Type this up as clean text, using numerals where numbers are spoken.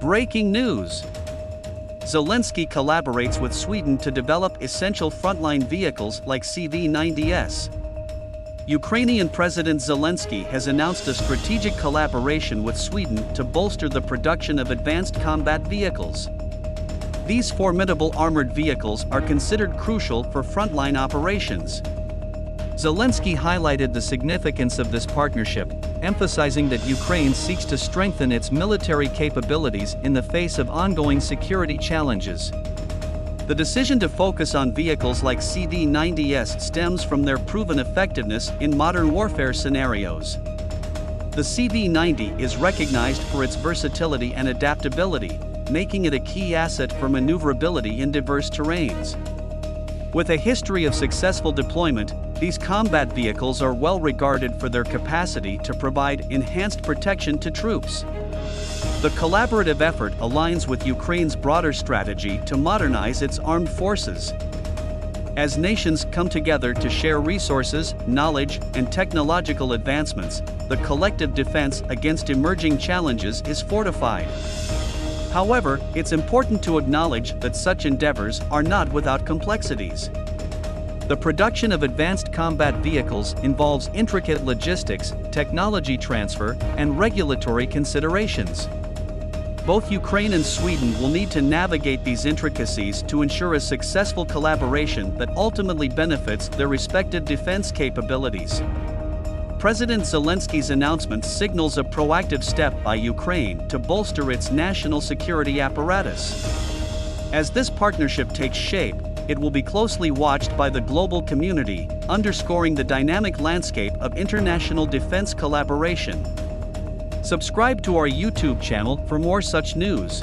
Breaking news! Zelenskyy collaborates with Sweden to develop essential frontline vehicles like CV90S. Ukrainian President Zelenskyy has announced a strategic collaboration with Sweden to bolster the production of advanced combat vehicles. These formidable armored vehicles are considered crucial for frontline operations. Zelenskyy highlighted the significance of this partnership, emphasizing that Ukraine seeks to strengthen its military capabilities in the face of ongoing security challenges. The decision to focus on vehicles like CV90S stems from their proven effectiveness in modern warfare scenarios. The CV90 is recognized for its versatility and adaptability, making it a key asset for maneuverability in diverse terrains. With a history of successful deployment, these combat vehicles are well regarded for their capacity to provide enhanced protection to troops. The collaborative effort aligns with Ukraine's broader strategy to modernize its armed forces. As nations come together to share resources, knowledge, and technological advancements, the collective defense against emerging challenges is fortified. However, it's important to acknowledge that such endeavors are not without complexities. The production of advanced combat vehicles involves intricate logistics, technology transfer, and regulatory considerations. Both Ukraine and Sweden will need to navigate these intricacies to ensure a successful collaboration that ultimately benefits their respective defense capabilities. President Zelensky's announcement signals a proactive step by Ukraine to bolster its national security apparatus. As this partnership takes shape, it will be closely watched by the global community, underscoring the dynamic landscape of international defense collaboration. Subscribe to our YouTube channel for more such news.